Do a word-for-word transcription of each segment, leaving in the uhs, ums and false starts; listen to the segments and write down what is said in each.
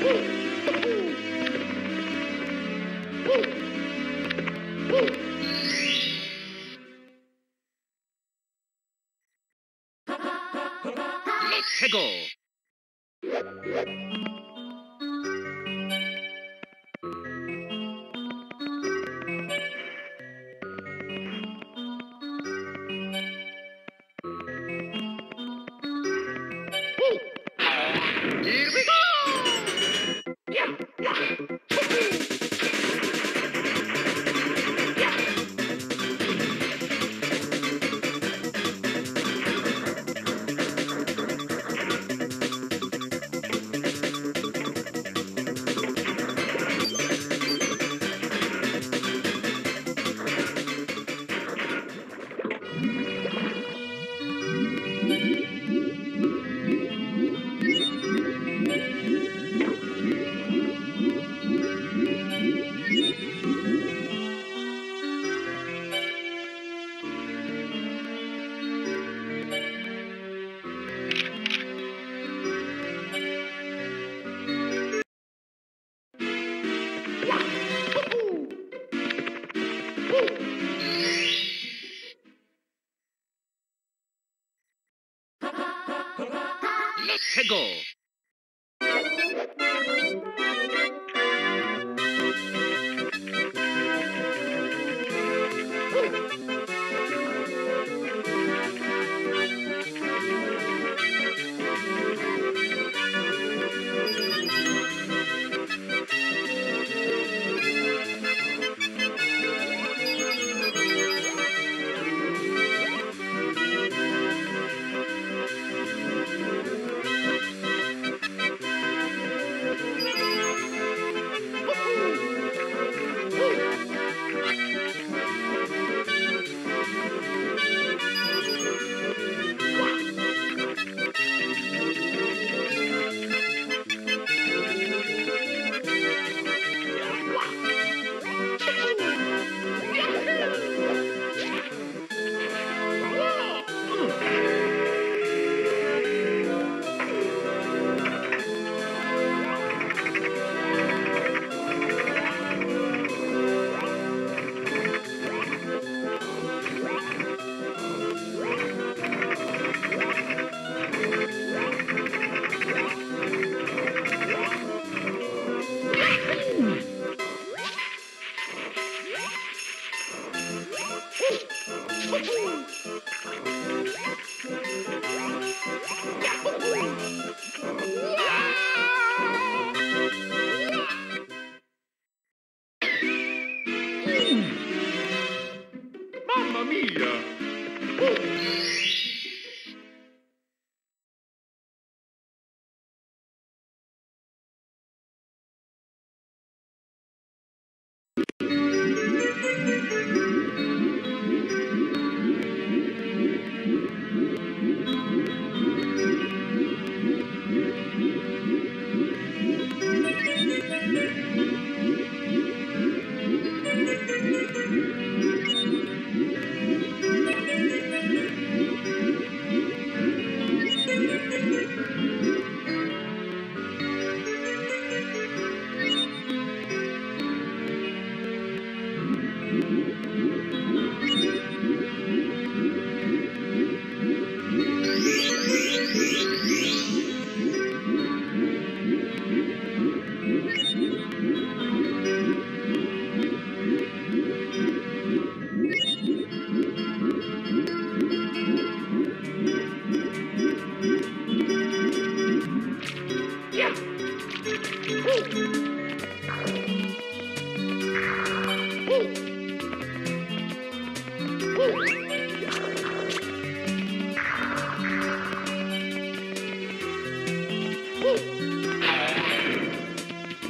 Let's go. Here we go. Let's go.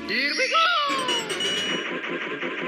Here we go!